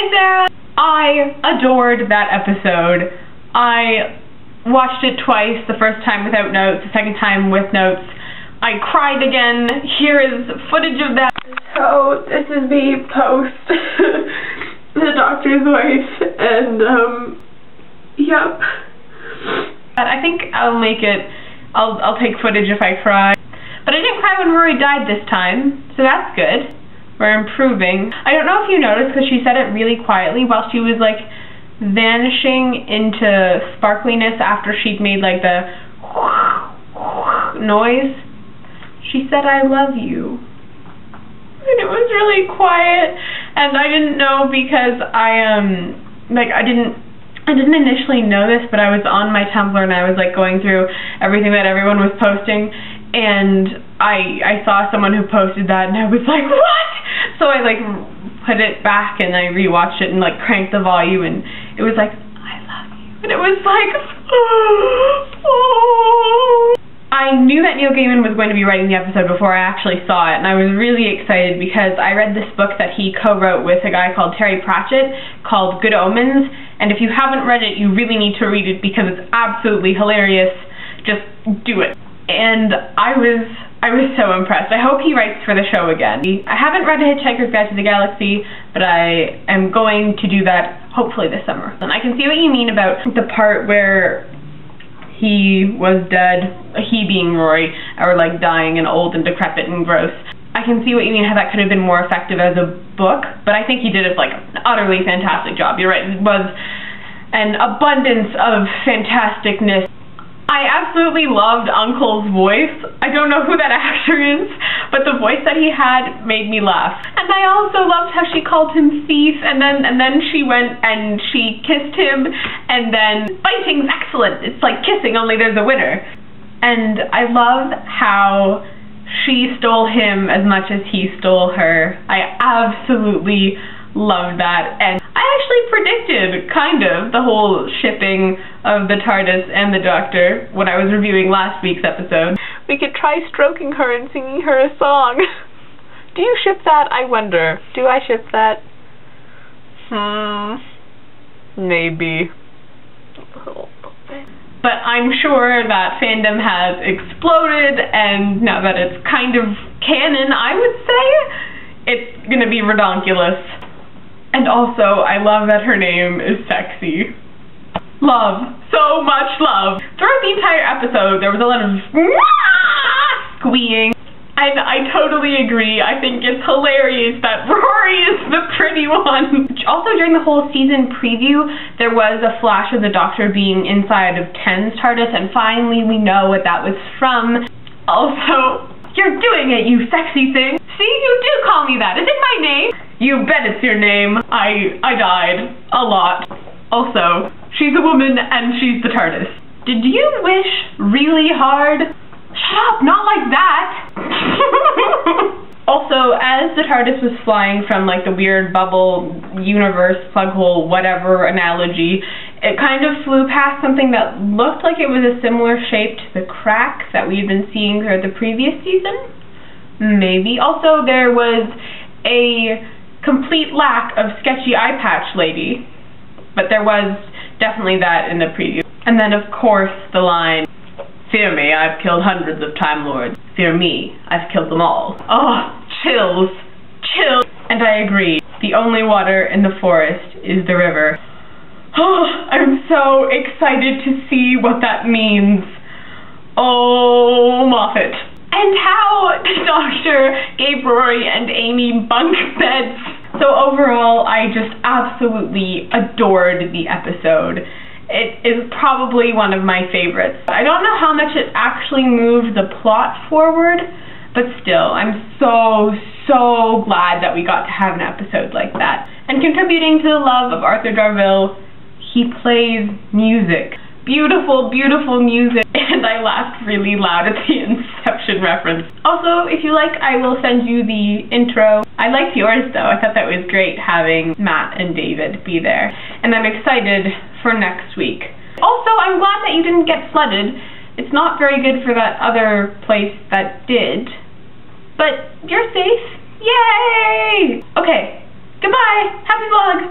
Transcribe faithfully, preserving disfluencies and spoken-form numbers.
Hi, Sarah! I adored that episode. I watched it twice, the first time without notes, the second time with notes. I cried again. Here is footage of that. So, this is me post The Doctor's Wife, and, um, yep. But I think I'll make it, I'll, I'll take footage if I cry. But I didn't cry when Rory died this time, so that's good. We're improving. I don't know if you noticed, because she said it really quietly while she was, like, vanishing into sparkliness after she'd made, like, the noise. She said, "I love you," and it was really quiet, and I didn't know because I um like I didn't I didn't initially know this, but I was on my Tumblr and I was like going through everything that everyone was posting, and I I saw someone who posted that and I was like, what? So I like put it back and I rewatched it and like cranked the volume, and it was like, "I love you," and it was like, oh. I knew that Neil Gaiman was going to be writing the episode before I actually saw it, and I was really excited because I read this book that he co-wrote with a guy called Terry Pratchett called Good Omens, and if you haven't read it, you really need to read it because it's absolutely hilarious. Just do it. And I was I was so impressed. I hope he writes for the show again. I haven't read A Hitchhiker's Guide to the Galaxy, but I am going to do that hopefully this summer. And I can see what you mean about the part where he was dead, he being Rory, or like dying and old and decrepit and gross. I can see what you mean, how that could have been more effective as a book, but I think he did it like an utterly fantastic job. You're right, it was an abundance of fantasticness. I absolutely loved Uncle's voice. I don't know who that actor is, but the voice that he had made me laugh. And I also loved how she called him thief, and then and then she went and she kissed him, and then fighting's excellent. It's like kissing, only there's a winner. And I love how she stole him as much as he stole her. I absolutely loved that, and I actually predicted, kind of, the whole shipping of the TARDIS and the Doctor when I was reviewing last week's episode. We could try stroking her and singing her a song. Do you ship that? I wonder. Do I ship that? Hmm. Maybe. But I'm sure that fandom has exploded, and now that it's kind of canon, I would say, it's gonna be redonkulous. And also, I love that her name is Sexy. Love. So much love. Throughout the entire episode, there was a lot of squeeing. And I totally agree. I think it's hilarious that Rory is the pretty one. Also, during the whole season preview, there was a flash of the Doctor being inside of Ten's TARDIS, and finally we know what that was from. Also, you're doing it, you sexy thing. See, you do call me that. Is it my name? You bet it's your name. I I died. A lot. Also, she's a woman and she's the TARDIS. Did you wish really hard? Shut up, not like that! Also, as the TARDIS was flying from like the weird bubble, universe, plug hole, whatever analogy, it kind of flew past something that looked like it was a similar shape to the crack that we had been seeing throughout the previous season? Maybe. Also, there was a complete lack of sketchy eye patch lady, but there was definitely that in the preview. And then, of course, the line, "Fear me, I've killed hundreds of Time Lords. Fear me, I've killed them all." Oh, chills, chills. And I agree, the only water in the forest is the river. Oh, I'm so excited to see what that means. Oh, Moffat. And how the Doctor gave Rory and Amy bunk beds. So overall, I just absolutely adored the episode. It is probably one of my favorites. I don't know how much it actually moved the plot forward, but still, I'm so, so glad that we got to have an episode like that. And contributing to the love of Arthur Darvill, he plays music. Beautiful, beautiful music, and I laughed really loud at the Inception reference. Also, if you like, I will send you the intro. I liked yours, though. I thought that was great having Matt and David be there, and I'm excited for next week. Also, I'm glad that you didn't get flooded. It's not very good for that other place that did, but you're safe. Yay! Okay, goodbye! Happy vlog!